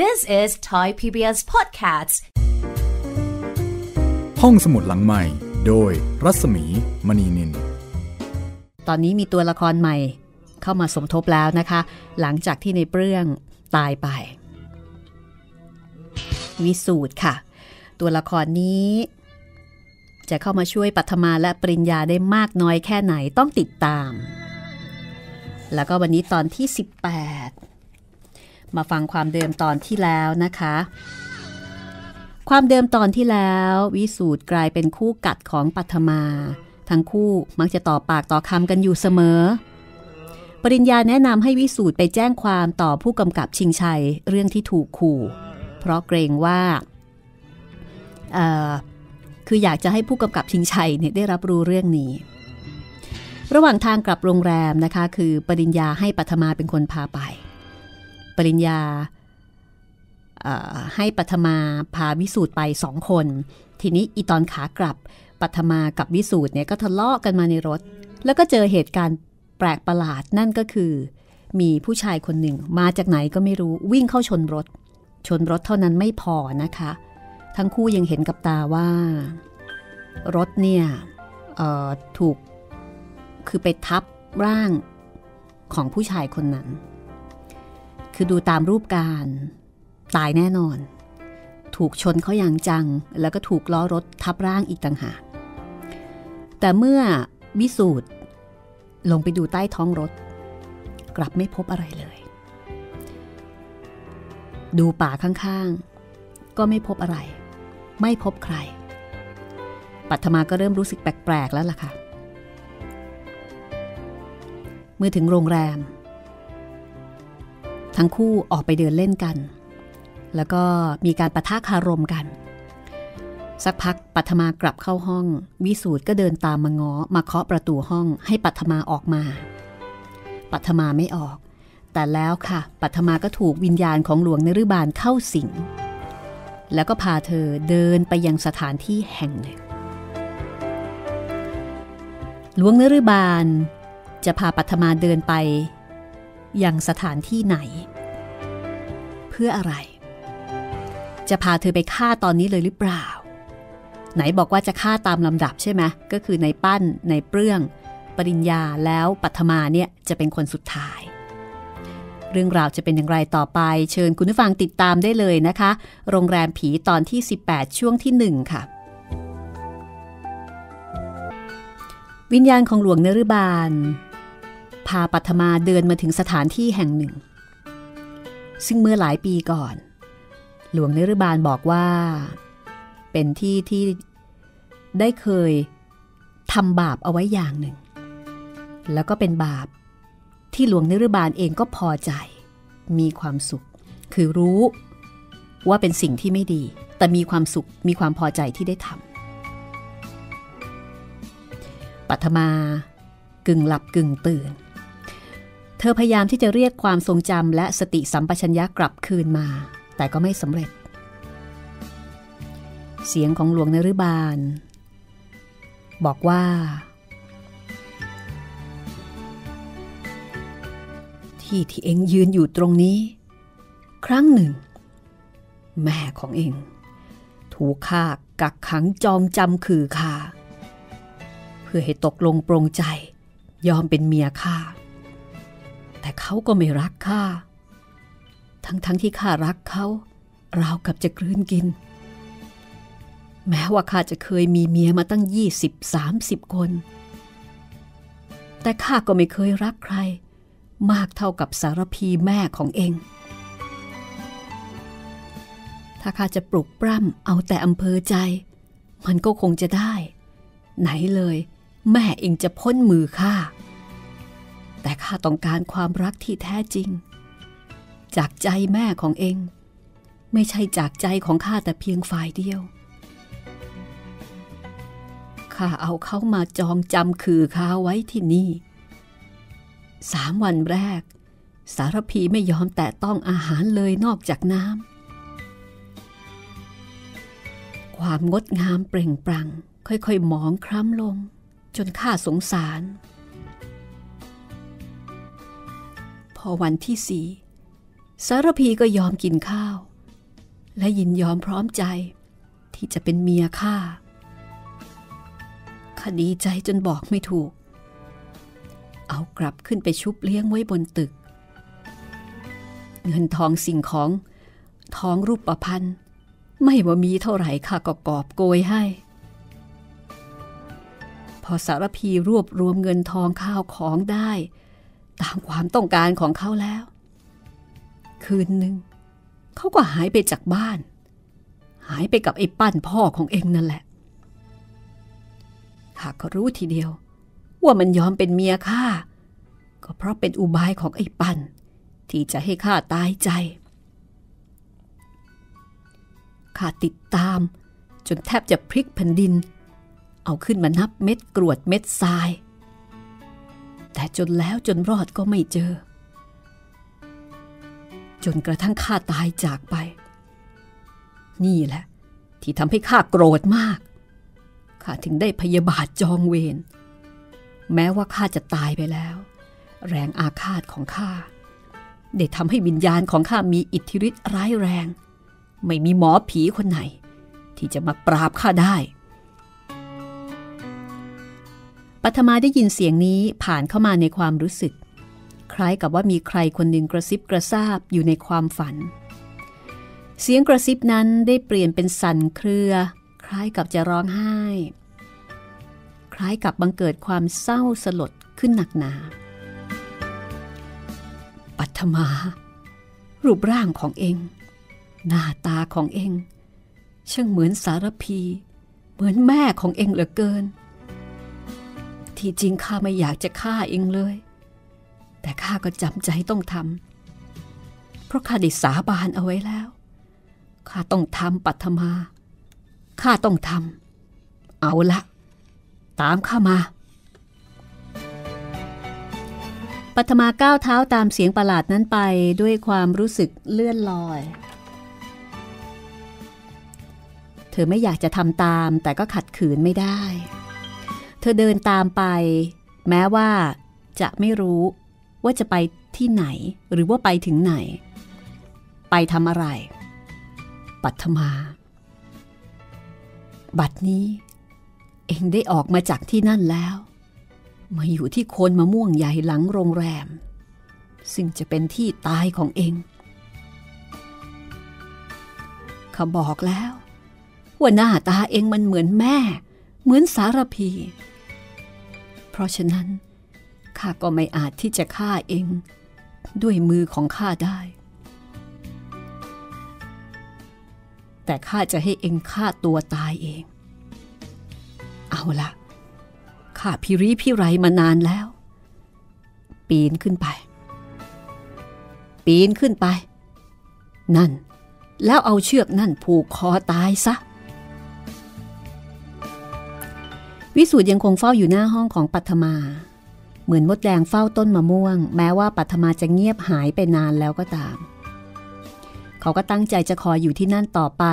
This is Thai PBS Podcast ห้องสมุดหลังใหม่โดยรัศมีมณีนินตอนนี้มีตัวละครใหม่เข้ามาสมทบแล้วนะคะหลังจากที่ในเรื่องตายไปวิสูตรค่ะตัวละครนี้จะเข้ามาช่วยปัทมาและปริญญาได้มากน้อยแค่ไหนต้องติดตามแล้วก็วันนี้ตอนที่18มาฟังความเดิมตอนที่แล้วนะคะความเดิมตอนที่แล้ววิสูตรกลายเป็นคู่กัดของปัทมาทั้งคู่มักจะต่อปากต่อคำกันอยู่เสมอปริญญาแนะนำให้วิสูตรไปแจ้งความต่อผู้กำกับชิงชัยเรื่องที่ถูกขู่เพราะเกรงว่าคืออยากจะให้ผู้กำกับชิงชัยเนี่ยได้รับรู้เรื่องนี้ระหว่างทางกลับโรงแรมนะคะคือปริญญาให้ปัทมาเป็นคนพาไปปริญญาให้ปัทมาพาวิสูตรไป2คนทีนี้อีตอนขากลับปัทมากับวิสูตรเนี่ยก็ทะเลาะกันมาในรถแล้วก็เจอเหตุการณ์แปลกประหลาดนั่นก็คือมีผู้ชายคนหนึ่งมาจากไหนก็ไม่รู้วิ่งเข้าชนรถเท่านั้นไม่พอนะคะทั้งคู่ยังเห็นกับตาว่ารถเนี่ยถูกคือไปทับร่างของผู้ชายคนนั้นคือดูตามรูปการตายแน่นอนถูกชนเขาอย่างจังแล้วก็ถูกล้อรถทับร่างอีกต่างหากแต่เมื่อวิสูตรลงไปดูใต้ท้องรถกลับไม่พบอะไรเลยดูป่าข้างๆก็ไม่พบอะไรไม่พบใครปัทมาก็เริ่มรู้สึกแปลกๆแล้วล่ะค่ะเมื่อถึงโรงแรมทั้งคู่ออกไปเดินเล่นกันแล้วก็มีการปะทะคารมกันสักพักปัทมากลับเข้าห้องวิสูตรก็เดินตามมาง้อมาเคาะประตูห้องให้ปัทมาออกมาปัทมาไม่ออกแต่แล้วค่ะปัทมาก็ถูกวิญญาณของหลวงนฤบาลเข้าสิงแล้วก็พาเธอเดินไปยังสถานที่แห่งหนึ่งหลวงนฤบาลจะพาปัทมาเดินไปยังสถานที่ไหนเพื่ออะไรจะพาเธอไปฆ่าตอนนี้เลยหรือเปล่าไหนบอกว่าจะฆ่าตามลำดับใช่ไหมก็คือในปั้นในเปรื่องปริญญาแล้วปัทมาเนี่ยจะเป็นคนสุดท้ายเรื่องราวจะเป็นอย่างไรต่อไปเชิญคุณผู้ฟังติดตามได้เลยนะคะโรงแรมผีตอนที่18ช่วงที่1ค่ะวิญญาณของหลวงนฤบาลพาปัทมาเดินมาถึงสถานที่แห่งหนึ่งซึ่งเมื่อหลายปีก่อนหลวงนฤบาลบอกว่าเป็นที่ที่ได้เคยทำบาปเอาไว้อย่างหนึ่งแล้วก็เป็นบาปที่หลวงนฤบาลเองก็พอใจมีความสุขคือรู้ว่าเป็นสิ่งที่ไม่ดีแต่มีความสุขมีความพอใจที่ได้ทำปัทมากึ่งหลับกึ่งตื่นเธอพยายามที่จะเรียกความทรงจำและสติสัมปชัญญะกลับคืนมาแต่ก็ไม่สำเร็จเสียงของหลวงนฤบาลบอกว่าที่เอ็งยืนอยู่ตรงนี้ครั้งหนึ่งแม่ของเอ็งถูกฆ่ากักขังจองจำคือข้าเพื่อให้ตกลงปรงใจยอมเป็นเมียข้าแต่เขาก็ไม่รักข้าทั้งที่ข้ารักเขาราวกับจะกลืนกินแม้ว่าข้าจะเคยมีเมียมาตั้ง 20-30 คนแต่ข้าก็ไม่เคยรักใครมากเท่ากับสารพีแม่ของเองถ้าข้าจะปลุกปล้ำเอาแต่อำเภอใจมันก็คงจะได้ไหนเลยแม่เองจะพ้นมือข้าแต่ข้าต้องการความรักที่แท้จริงจากใจแม่ของเองไม่ใช่จากใจของข้าแต่เพียงฝ่ายเดียวข้าเอาเขามาจองจำคือข้าไว้ที่นี่3 วันแรกสารพีไม่ยอมแตะต้องอาหารเลยนอกจากน้ำความงดงามเปล่งปลั่งค่อยๆหมองคล้ำลงจนข้าสงสารพอวันที่ 4 สารพีก็ยอมกินข้าวและยินยอมพร้อมใจที่จะเป็นเมียข้าข้าดีใจจนบอกไม่ถูกเอากลับขึ้นไปชุบเลี้ยงไว้บนตึกเงินทองสิ่งของทองรูปพรรณไม่ว่ามีเท่าไหร่ข้าก็กอบโกยให้พอสารพีรวบรวมเงินทองข้าวของได้ตามความต้องการของเขาแล้วคืนหนึ่งเขาก็หายไปจากบ้านหายไปกับไอ้ปั้นพ่อของเองนั่นแหละข้าก็รู้ทีเดียวว่ามันยอมเป็นเมียข้าก็เพราะเป็นอุบายของไอ้ปั้นที่จะให้ข้าตายใจข้าติดตามจนแทบจะพลิกแผ่นดินเอาขึ้นมานับเม็ดกรวดเม็ดทรายแต่จนแล้วจนรอดก็ไม่เจอจนกระทั่งข้าตายจากไปนี่แหละที่ทำให้ข้าโกรธมากข้าถึงได้พยาบาทจองเวรแม้ว่าข้าจะตายไปแล้วแรงอาฆาตของข้าได้ทำให้วิญญาณของข้ามีอิทธิฤทธิ์ร้ายแรงไม่มีหมอผีคนไหนที่จะมาปราบข้าได้ปัทมาได้ยินเสียงนี้ผ่านเข้ามาในความรู้สึกคล้ายกับว่ามีใครคนหนึ่งกระซิบกระซาบอยู่ในความฝันเสียงกระซิบนั้นได้เปลี่ยนเป็นสั่นเครือคล้ายกับจะร้องไห้คล้ายกับบังเกิดความเศร้าสลดขึ้นหนักหนาปัทมารูปร่างของเองหน้าตาของเองช่างเหมือนสารพีเหมือนแม่ของเองเหลือเกินที่จริงข้าไม่อยากจะฆ่าเองเลยแต่ข้าก็จำใจต้องทำเพราะข้าได้สาบานเอาไว้แล้วข้าต้องทำปัทมาข้าต้องทำเอาละตามข้ามาปัทมาก้าวเท้าตามเสียงประหลาดนั้นไปด้วยความรู้สึกเลื่อนลอยเธอไม่อยากจะทำตามแต่ก็ขัดขืนไม่ได้เธอเดินตามไปแม้ว่าจะไม่รู้ว่าจะไปที่ไหนหรือว่าไปถึงไหนไปทำอะไรปัทมาบัดนี้เองได้ออกมาจากที่นั่นแล้วมาอยู่ที่โคนมะม่วงใหญ่หลังโรงแรมซึ่งจะเป็นที่ตายของเองเขาบอกแล้วว่าหน้าตาเองมันเหมือนแม่เหมือนสารพีเพราะฉะนั้นข้าก็ไม่อาจที่จะฆ่าเองด้วยมือของข้าได้แต่ข้าจะให้เองฆ่าตัวตายเองเอาละข้าพิริพิไรมานานแล้วปีนขึ้นไปปีนขึ้นไปนั่นแล้วเอาเชือกนั่นผูกคอตายซะวิสูตรยังคงเฝ้าอยู่หน้าห้องของปัทมาเหมือนมดแดงเฝ้าต้นมะม่วงแม้ว่าปัทมาจะเงียบหายไปนานแล้วก็ตามเขาก็ตั้งใจจะคอยอยู่ที่นั่นต่อไป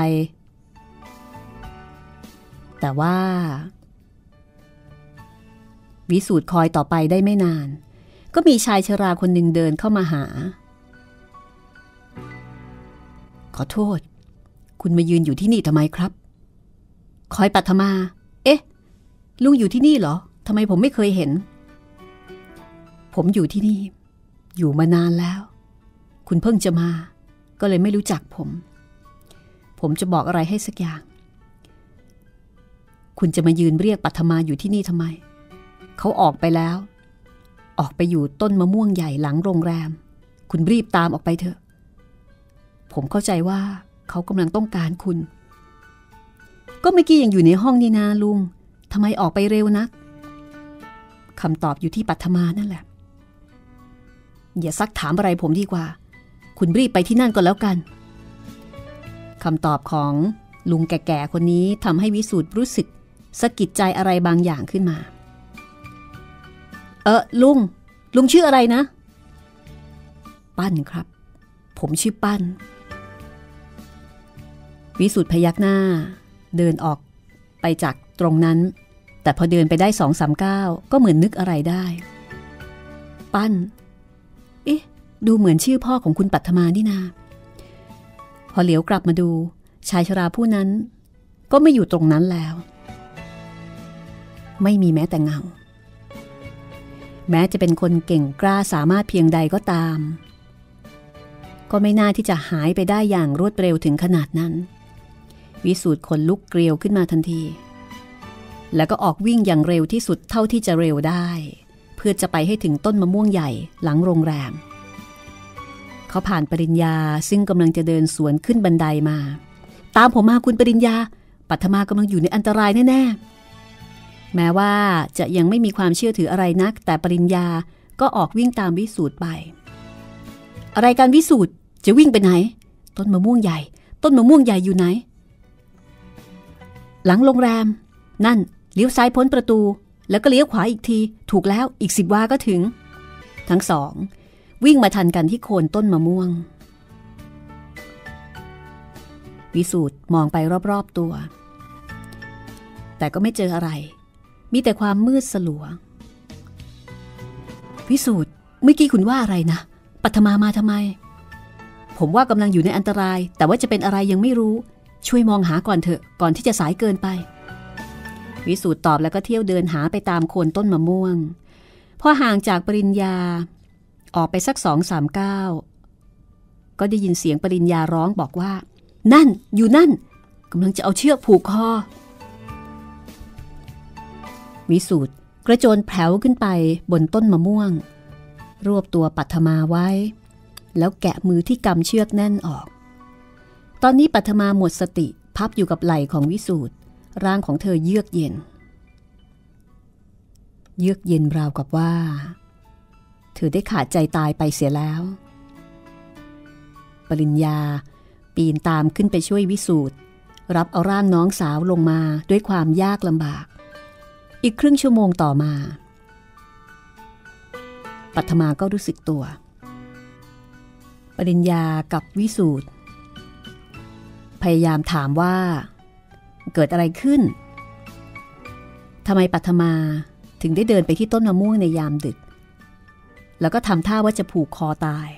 แต่ว่าวิสูตรคอยต่อไปได้ไม่นานก็มีชายชราคนหนึ่งเดินเข้ามาหาขอโทษคุณมายืนอยู่ที่นี่ทำไมครับคอยปัทมาเอ๊ะลุงอยู่ที่นี่เหรอทำไมผมไม่เคยเห็นผมอยู่ที่นี่อยู่มานานแล้วคุณเพิ่งจะมาก็เลยไม่รู้จักผมจะบอกอะไรให้สักอย่างคุณจะมายืนเรียกปัทมาอยู่ที่นี่ทำไมเขาออกไปแล้วออกไปอยู่ต้นมะม่วงใหญ่หลังโรงแรมคุณรีบตามออกไปเถอะผมเข้าใจว่าเขากำลังต้องการคุณก็เมื่อกี้ยังอยู่ในห้องนี่นาลุงทำไมออกไปเร็วนักคำตอบอยู่ที่ปัทมานั่นแหละอย่าซักถามอะไรผมดีกว่าคุณรีบไปที่นั่นก่อนแล้วกันคำตอบของลุงแก่ๆคนนี้ทำให้วิสูตรรู้สึกสะกิดใจอะไรบางอย่างขึ้นมาลุงชื่ออะไรนะปั้นครับผมชื่อปั้นวิสูตรพยักหน้าเดินออกไปจากตรงนั้นแต่พอเดินไปได้ 2-3 ก้าวก็เหมือนนึกอะไรได้ปั้นเอ๊ะ ดูเหมือนชื่อพ่อของคุณปัทมานี่นาพอเหลียวกลับมาดูชายชราผู้นั้นก็ไม่อยู่ตรงนั้นแล้วไม่มีแม้แต่เงาแม้จะเป็นคนเก่งกล้าสามารถเพียงใดก็ตามก็ไม่น่าที่จะหายไปได้อย่างรวดเร็วถึงขนาดนั้นวิสูตรขนลุกเกลียวขึ้นมาทันทีแล้วก็ออกวิ่งอย่างเร็วที่สุดเท่าที่จะเร็วได้เพื่อจะไปให้ถึงต้นมะม่วงใหญ่หลังโรงแรมเขาผ่านปริญญาซึ่งกำลังจะเดินสวนขึ้นบันไดมาตามผมมาคุณปริญญาปัทมากำลังอยู่ในอันตรายแน่ๆแม้ว่าจะยังไม่มีความเชื่อถืออะไรนักแต่ปริญญาก็ออกวิ่งตามวิสูตรไปอะไรการวิสูตรจะวิ่งไปไหนต้นมะม่วงใหญ่ต้นมะม่วงใหญ่อยู่ไหนหลังโรงแรมนั่นเลี้ยวซ้ายพ้นประตูแล้วก็เลี้ยวขวาอีกทีถูกแล้วอีก10วาก็ถึงทั้งสองวิ่งมาทันกันที่โคนต้นมะม่วงวิสูตรมองไปรอบๆตัวแต่ก็ไม่เจออะไรมีแต่ความมืดสลัววิสูตรเมื่อกี้คุณว่าอะไรนะปัทมามาทำไมผมว่ากำลังอยู่ในอันตรายแต่ว่าจะเป็นอะไรยังไม่รู้ช่วยมองหาก่อนเถอะก่อนที่จะสายเกินไปวิสูตรตอบแล้วก็เที่ยวเดินหาไปตามโคนต้นมะม่วงพอห่างจากปริญญาออกไปสัก 2-3 ก้าวก็ได้ยินเสียงปริญญาร้องบอกว่านั่นอยู่นั่นกำลังจะเอาเชือกผูกคอวิสูตรกระโจนแผ่วขึ้นไปบนต้นมะม่วงรวบตัวปัทมาไว้แล้วแกะมือที่กำเชือกแน่นออกตอนนี้ปัทมาหมดสติพับอยู่กับไหล่ของวิสูตรร่างของเธอเยือกเย็นเยือกเย็นราวกับว่าเธอได้ขาดใจตายไปเสียแล้วปริญญาปีนตามขึ้นไปช่วยวิสูตรรับเอาร่างน้องสาวลงมาด้วยความยากลำบากอีกครึ่งชั่วโมงต่อมาปัทมาก็รู้สึกตัวปริญญากับวิสูตรพยายามถามว่าเกิดอะไรขึ้นทำไมปัทมาถึงได้เดินไปที่ต้นมะม่วงในยามดึกแล้วก็ทำท่าว่าจะผูกคอตาย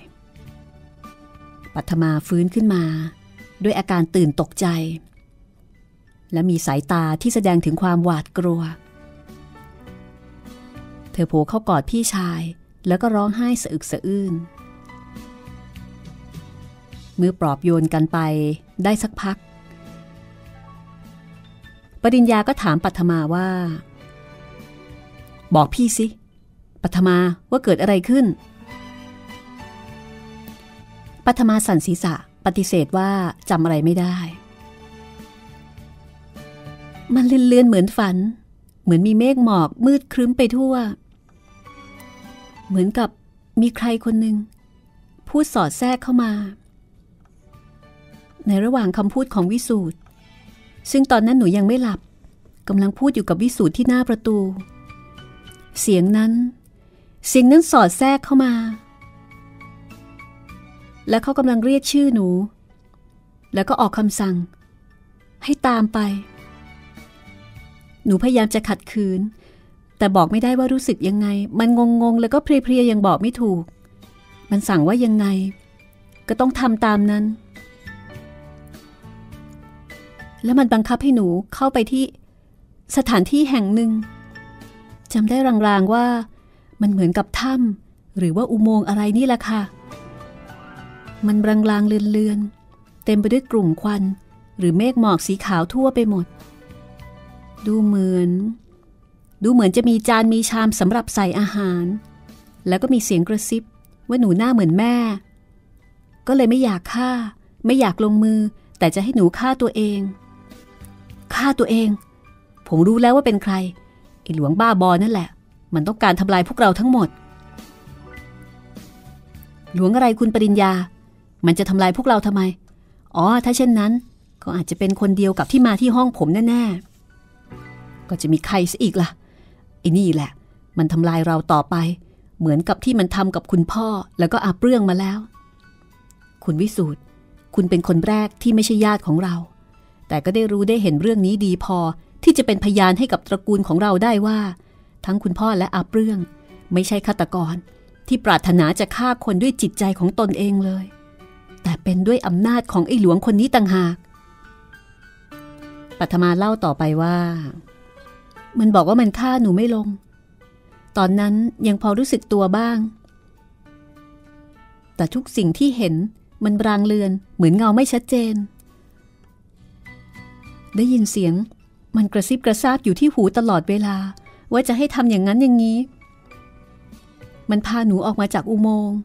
ปัทมาฟื้นขึ้นมาด้วยอาการตื่นตกใจและมีสายตาที่แสดงถึงความหวาดกลัวเธอโผล่เข้ากอดพี่ชายแล้วก็ร้องไห้สะอึกสะอื้นเมื่อปลอบโยนกันไปได้สักพักปริญญาก็ถามปัทมาว่าบอกพี่สิปัทมาว่าเกิดอะไรขึ้นปัทมาสั่นศีรษะปฏิเสธว่าจำอะไรไม่ได้มันเลื่อนๆเหมือนฝันเหมือนมีเมฆหมอกมืดครึ้มไปทั่วเหมือนกับมีใครคนหนึ่งพูดสอดแทรกเข้ามาในระหว่างคำพูดของวิสูตรซึ่งตอนนั้นหนูยังไม่หลับกำลังพูดอยู่กับวิสูตรที่หน้าประตูเสียงนั้นสอดแทรกเข้ามาและเขากำลังเรียกชื่อหนูแล้วก็ออกคำสั่งให้ตามไปหนูพยายามจะขัดขืนแต่บอกไม่ได้ว่ารู้สึกยังไงมันงงแล้วก็เพลียยังบอกไม่ถูกมันสั่งว่ายังไงก็ต้องทำตามนั้นแล้วมันบังคับให้หนูเข้าไปที่สถานที่แห่งหนึ่งจำได้รางๆว่ามันเหมือนกับถ้ำหรือว่าอุโมงค์อะไรนี่แหละค่ะมันรางๆเลือนๆเต็มไปด้วยกลุ่มควันหรือเมฆหมอกสีขาวทั่วไปหมดดูเหมือนจะมีจานมีชามสำหรับใส่อาหารแล้วก็มีเสียงกระซิบว่าหนูหน้าเหมือนแม่ก็เลยไม่อยากลงมือแต่จะให้หนูฆ่าตัวเองผมรู้แล้วว่าเป็นใครไอ้หลวงบ้าบอนั่นแหละมันต้องการทำลายพวกเราทั้งหมดหลวงอะไรคุณปริญญามันจะทำลายพวกเราทำไมอ๋อถ้าเช่นนั้นก็อาจจะเป็นคนเดียวกับที่มาที่ห้องผมแน่ๆก็จะมีใครซะอีกล่ะไอ้นี่แหละมันทำลายเราต่อไปเหมือนกับที่มันทำกับคุณพ่อแล้วก็อาเปรื่องมาแล้วคุณวิสูตรคุณเป็นคนแรกที่ไม่ใช่ญาติของเราแต่ก็ได้รู้ได้เห็นเรื่องนี้ดีพอที่จะเป็นพยานให้กับตระกูลของเราได้ว่าทั้งคุณพ่อและอาเปรื่องไม่ใช่ฆาตกร ที่ปรารถนาจะฆ่าคนด้วยจิตใจของตนเองเลยแต่เป็นด้วยอำนาจของไอ้หลวงคนนี้ต่างหากปัทมาเล่าต่อไปว่ามันบอกว่ามันฆ่าหนูไม่ลงตอนนั้นยังพอรู้สึกตัวบ้างแต่ทุกสิ่งที่เห็นมันรางเลือนเหมือนเงาไม่ชัดเจนได้ยินเสียงมันกระซิบกระซาบอยู่ที่หูตลอดเวลาว่าจะให้ทำอย่างนั้นอย่างนี้มันพาหนูออกมาจากอุโมงค์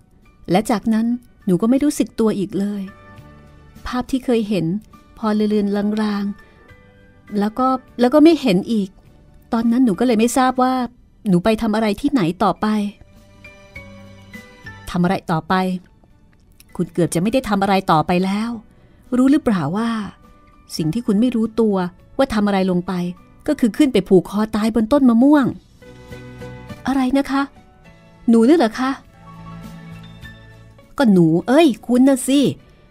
และจากนั้นหนูก็ไม่รู้สึกตัวอีกเลยภาพที่เคยเห็นพอเลือนลางๆแล้วก็ไม่เห็นอีกตอนนั้นหนูก็เลยไม่ทราบว่าหนูไปทำอะไรที่ไหนต่อไปทำอะไรต่อไปคุณเกือบจะไม่ได้ทำอะไรต่อไปแล้วรู้หรือเปล่าว่าสิ่งที่คุณไม่รู้ตัวว่าทำอะไรลงไปก็คือขึ้นไปผูกคอตายบนต้นมะม่วงอะไรนะคะหนูนี่เหรอคะก็หนูเอ้ยคุณนะสิ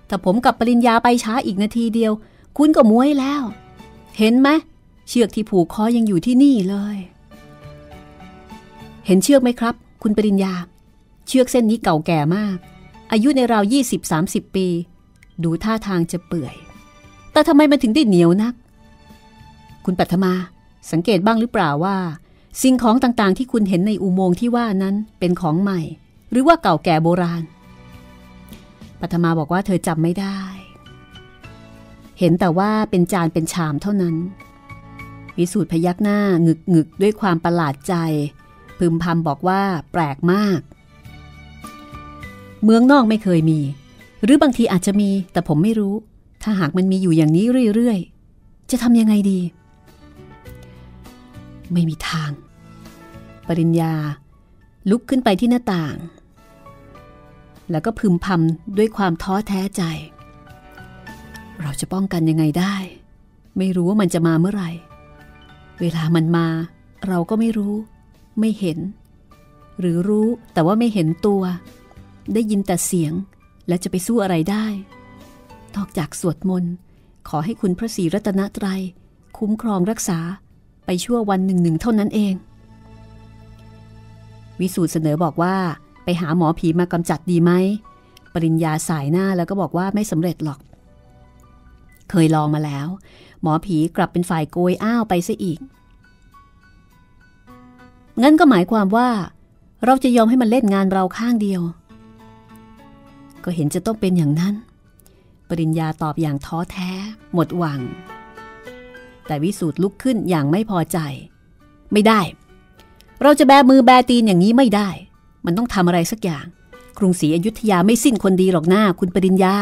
ถ้าผมกับปริญญาไปช้าอีกนาทีเดียวคุณก็ม้วยแล้วเห็นไหมเชือกที่ผูกคอยังอยู่ที่นี่เลยเห็นเชือกไหมครับคุณปริญญาเชือกเส้นนี้เก่าแก่มากอายุในราว 20-30 ปีดูท่าทางจะเปื่อยแต่ทำไมมันถึงได้เหนียวนักคุณปัทมาสังเกตบ้างหรือเปล่าว่าสิ่งของต่างๆที่คุณเห็นในอุโมงค์ที่ว่านั้นเป็นของใหม่หรือว่าเก่าแก่โบราณปัทมาบอกว่าเธอจำไม่ได้เห็นแต่ว่าเป็นจานเป็นชามเท่านั้นวิสูตรพยักหน้างึกๆด้วยความประหลาดใจพึมพำบอกว่าแปลกมากเมืองนอกไม่เคยมีหรือบางทีอาจจะมีแต่ผมไม่รู้ถ้าหากมันมีอยู่อย่างนี้เรื่อยๆจะทำยังไงดีไม่มีทางปริญญาลุกขึ้นไปที่หน้าต่างแล้วก็พึมพำด้วยความท้อแท้ใจเราจะป้องกันยังไงได้ไม่รู้ว่ามันจะมาเมื่อไหร่เวลามันมาเราก็ไม่รู้ไม่เห็นหรือรู้แต่ว่าไม่เห็นตัวได้ยินแต่เสียงและจะไปสู้อะไรได้นอกจากสวดมนต์ขอให้คุณพระศรีรัตนตรัยคุ้มครองรักษาไปชั่ววันหนึ่งเท่านั้นเองวิสูตรเสนอบอกว่าไปหาหมอผีมากำจัดดีไหมปริญญาสายหน้าแล้วก็บอกว่าไม่สำเร็จหรอกเคยลองมาแล้วหมอผีกลับเป็นฝ่ายโกยอ้าวไปซะอีกงั้นก็หมายความว่าเราจะยอมให้มันเล่นงานเราข้างเดียวก็เห็นจะต้องเป็นอย่างนั้นปริญญาตอบอย่างท้อแท้หมดหวังแต่วิสูตรลุกขึ้นอย่างไม่พอใจไม่ได้เราจะแบมือแบตีนอย่างนี้ไม่ได้มันต้องทำอะไรสักอย่างกรุงศรีอยุธยาไม่สิ้นคนดีหรอกหน้าคุณปริญญา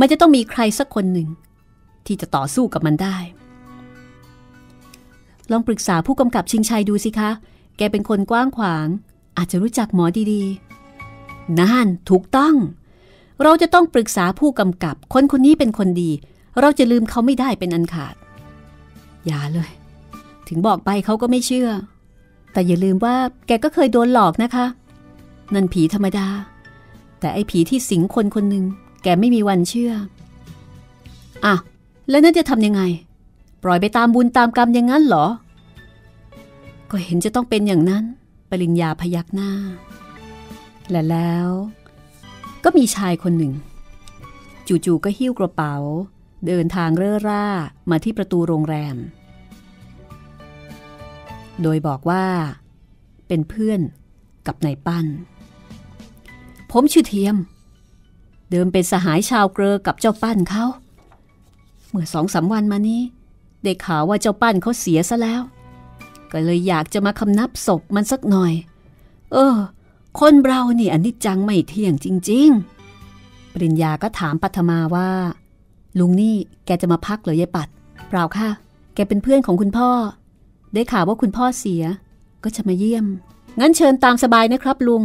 มันจะต้องมีใครสักคนหนึ่งที่จะต่อสู้กับมันได้ลองปรึกษาผู้กำกับชิงชัยดูสิคะแกเป็นคนกว้างขวางอาจจะรู้จักหมอดีๆนั่นถูกต้องเราจะต้องปรึกษาผู้กำกับคนนี้เป็นคนดีเราจะลืมเขาไม่ได้เป็นอันขาดอย่าเลยถึงบอกไปเขาก็ไม่เชื่อแต่อย่าลืมว่าแกก็เคยโดนหลอกนะคะนั่นผีธรรมดาแต่ไอ้ผีที่สิงคนคนหนึ่งแกไม่มีวันเชื่ออ่ะแล้วนั่นจะทำยังไงปล่อยไปตามบุญตามกรรมอย่างนั้นเหรอก็เห็นจะต้องเป็นอย่างนั้นปริญญาพยักหน้าและแล้วก็มีชายคนหนึ่งจู่ๆก็หิ้วกระเป๋าเดินทางเร่อร่ามาที่ประตูโรงแรมโดยบอกว่าเป็นเพื่อนกับนายปั้นผมชื่อเทียมเดิมเป็นสหายชาวเกลอกับเจ้าปั้นเขาเมื่อ 2-3 วันมานี้ได้ข่าวว่าเจ้าปั้นเขาเสียซะแล้วก็เลยอยากจะมาคำนับศพมันสักหน่อยคนเรานี่อนิจจังไม่เที่ยงจริงๆปริญญาก็ถามปัทมาว่าลุงนี่แกจะมาพักเหรอยายปัดเปล่าค่ะแกเป็นเพื่อนของคุณพ่อได้ข่าวว่าคุณพ่อเสียก็จะมาเยี่ยมงั้นเชิญตามสบายนะครับลุง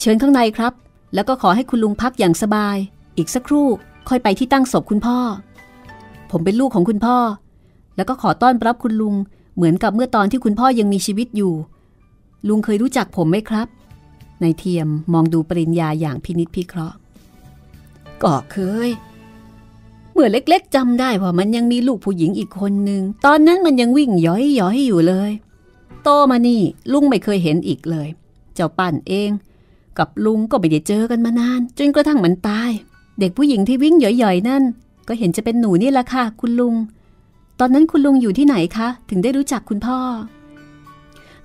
เชิญข้างในครับแล้วก็ขอให้คุณลุงพักอย่างสบายอีกสักครู่ค่อยไปที่ตั้งศพคุณพ่อผมเป็นลูกของคุณพ่อแล้วก็ขอต้อนรับคุณลุงเหมือนกับเมื่อตอนที่คุณพ่อยังมีชีวิตอยู่ลุงเคยรู้จักผมไหมครับนายเทียมมองดูปริญญาอย่างพินิจพิเคราะห์ก็เคยเมื่อเล็กๆจำได้ว่ามันยังมีลูกผู้หญิงอีกคนนึงตอนนั้นมันยังวิ่งย้อยๆอยู่เลยโตมานี่ลุงไม่เคยเห็นอีกเลยเจ้าปั้นเอง กับลุงก็ไม่ได้เจอกันมานานจนกระทั่งมันตายเด็กผู้หญิงที่วิ่งหย่อยๆนั่นก็เห็นจะเป็นหนูนี่แหละค่ะคุณลุงตอนนั้นคุณลุงอยู่ที่ไหนคะถึงได้รู้จักคุณพ่อ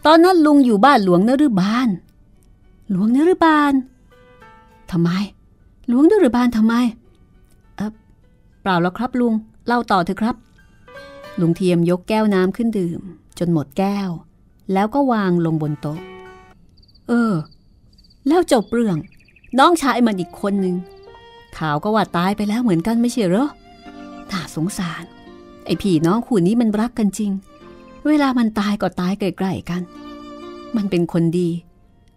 ตอนนั้นลุงอยู่บ้านหลวงนฤบาลหลวงนฤบาลทำไมหลวงนฤบาลทำไมเปล่าแล้วครับลุงเล่าต่อเถอะครับลุงเทียมยกแก้วน้ำขึ้นดื่มจนหมดแก้วแล้วก็วางลงบนโต๊ะแล้วจบเรื่องน้องชายมันอีกคนนึงข่าวก็ว่าตายไปแล้วเหมือนกันไม่ใช่เหรอน่าสงสารไอ้พี่น้องคู่นี้มันรักกันจริงเวลามันตายก็ตายใกล้ๆกันมันเป็นคนดี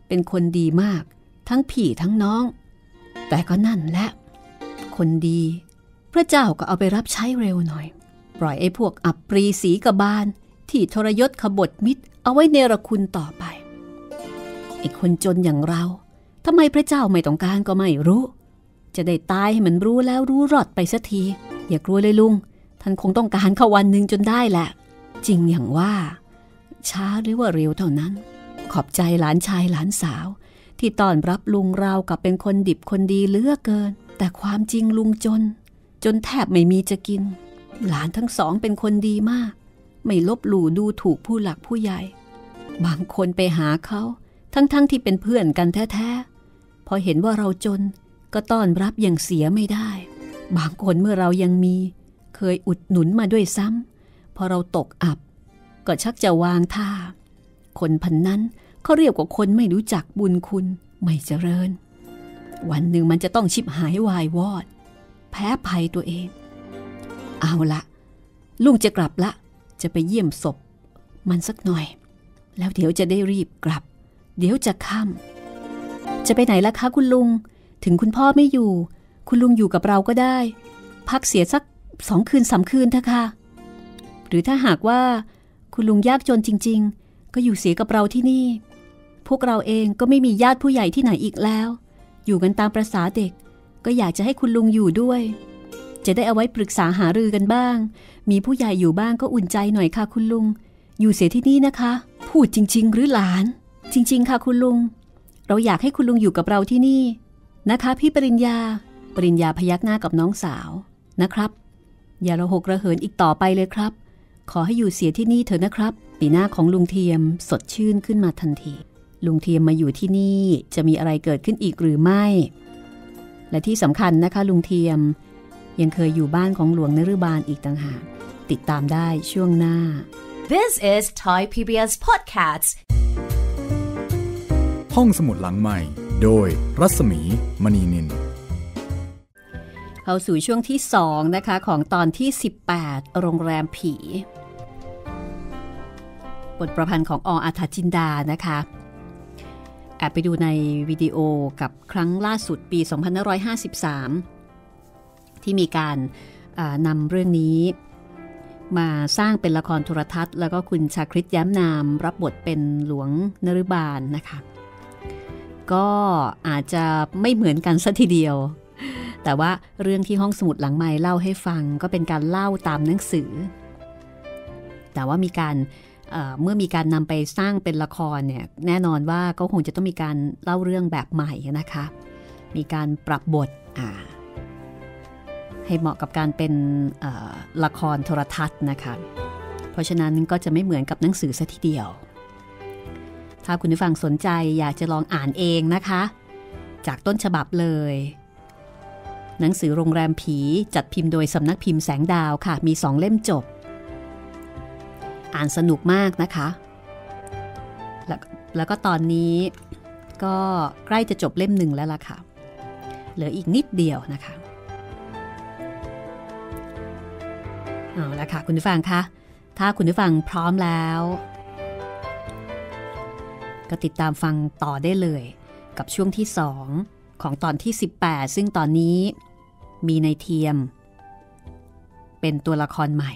เป็นคนดีมากทั้งพี่ทั้งน้องแต่ก็นั่นแหละคนดีพระเจ้าก็เอาไปรับใช้เร็วหน่อยปล่อยไอ้พวกอับปรีศรีกบาลที่ทรยศขบฏมิตรเอาไว้เนรคุณต่อไปไอ้คนจนอย่างเราทำไมพระเจ้าไม่ต้องการก็ไม่รู้จะได้ตายให้มันรู้แล้วรู้รอดไปสักทีอย่ากลัวเลยลุงท่านคงต้องการเข้าวันหนึ่งจนได้แหละจริงอย่างว่าช้าหรือว่าเร็วเท่านั้นขอบใจหลานชายหลานสาวที่ต้อนรับลุงเรากับเป็นคนดิบคนดีเหลือเกินแต่ความจริงลุงจนแทบไม่มีจะกินหลานทั้งสองเป็นคนดีมากไม่ลบหลู่ดูถูกผู้หลักผู้ใหญ่บางคนไปหาเขาทั้งที่เป็นเพื่อนกันแท้ๆพอเห็นว่าเราจนก็ต้อนรับอย่างเสียไม่ได้บางคนเมื่อเรายังมีเคยอุดหนุนมาด้วยซ้ำพอเราตกอับก็ชักจะวางท่าคนพันนั้นเขาเรียกว่าคนไม่รู้จักบุญคุณไม่เจริญวันหนึ่งมันจะต้องชิบหายวายวอดแพ้ภัยตัวเองเอาละลุงจะกลับละจะไปเยี่ยมศพมันสักหน่อยแล้วเดี๋ยวจะได้รีบกลับเดี๋ยวจะค่ำจะไปไหนล่ะคะคุณลุงถึงคุณพ่อไม่อยู่คุณลุงอยู่กับเราก็ได้พักเสียสัก2 คืน 3 คืนเถอะค่ะหรือถ้าหากว่าคุณลุงยากจนจริงๆก็อยู่เสียกับเราที่นี่พวกเราเองก็ไม่มีญาติผู้ใหญ่ที่ไหนอีกแล้วอยู่กันตามประสาเด็กก็อยากจะให้คุณลุงอยู่ด้วยจะได้เอาไว้ปรึกษาหารือกันบ้างมีผู้ใหญ่อยู่บ้างก็อุ่นใจหน่อยค่ะคุณลุงอยู่เสียที่นี่นะคะพูดจริงๆหรือหลานจริงๆค่ะคุณลุงเราอยากให้คุณลุงอยู่กับเราที่นี่นะคะพี่ปริญญาพยักหน้ากับน้องสาวนะครับอย่าระหกระเหินอีกต่อไปเลยครับขอให้อยู่เสียที่นี่เถอะนะครับปีหน้าของลุงเทียมสดชื่นขึ้นมาทันทีลุงเทียมมาอยู่ที่นี่จะมีอะไรเกิดขึ้นอีกหรือไม่และที่สำคัญนะคะลุงเทียมยังเคยอยู่บ้านของหลวงนฤบาลอีกต่างหากติดตามได้ช่วงหน้า This is Thai PBS Podcast ห้องสมุดหลังใหม่โดยรัศมีมณีนินเข้าสู่ช่วงที่2นะคะของตอนที่18โรงแรมผีบทประพันธ์ของอ.อรรถจินดานะคะแอบไปดูในวิดีโอกับครั้งล่าสุดปี2553ที่มีการนำเรื่องนี้มาสร้างเป็นละครโทรทัศน์แล้วก็คุณชาคริตย้ำนามรับบทเป็นหลวงนฤบาลนะคะก็อาจจะไม่เหมือนกันซะทีเดียวแต่ว่าเรื่องที่ห้องสมุดหลังไมค์เล่าให้ฟังก็เป็นการเล่าตามหนังสือแต่ว่ามีการเมื่อมีการนำไปสร้างเป็นละครเนี่ยแน่นอนว่าก็คงจะต้องมีการเล่าเรื่องแบบใหม่นะคะมีการปรับบทให้เหมาะกับการเป็นละครโทรทัศน์นะคะเพราะฉะนั้นก็จะไม่เหมือนกับหนังสือซะทีเดียวถ้าคุณผู้ฟังสนใจอยากจะลองอ่านเองนะคะจากต้นฉบับเลยหนังสือโรงแรมผีจัดพิมพ์โดยสำนักพิมพ์แสงดาวค่ะมี2 เล่มจบอ่านสนุกมากนะคะแล้วก็ตอนนี้ก็ใกล้จะจบเล่ม1แล้วล่ะค่ะเหลืออีกนิดเดียวนะคะเอาล่ะค่ะคุณผู้ฟังคะถ้าคุณผู้ฟังพร้อมแล้วก็ติดตามฟังต่อได้เลยกับช่วงที่2ของตอนที่18ซึ่งตอนนี้มีนายเทียมเป็นตัวละครใหม่